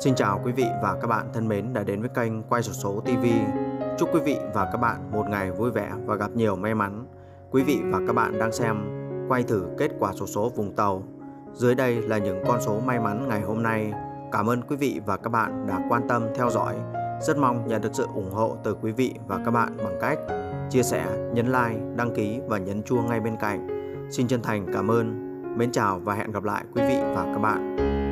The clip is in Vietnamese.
Xin chào quý vị và các bạn thân mến đã đến với kênh Quay Xổ Số TV. Chúc quý vị và các bạn một ngày vui vẻ và gặp nhiều may mắn. Quý vị và các bạn đang xem Quay Thử Kết Quả Xổ Số Vũng Tàu. Dưới đây là những con số may mắn ngày hôm nay. Cảm ơn quý vị và các bạn đã quan tâm theo dõi. Rất mong nhận được sự ủng hộ từ quý vị và các bạn bằng cách chia sẻ, nhấn like, đăng ký và nhấn chuông ngay bên cạnh. Xin chân thành cảm ơn. Mến chào và hẹn gặp lại quý vị và các bạn.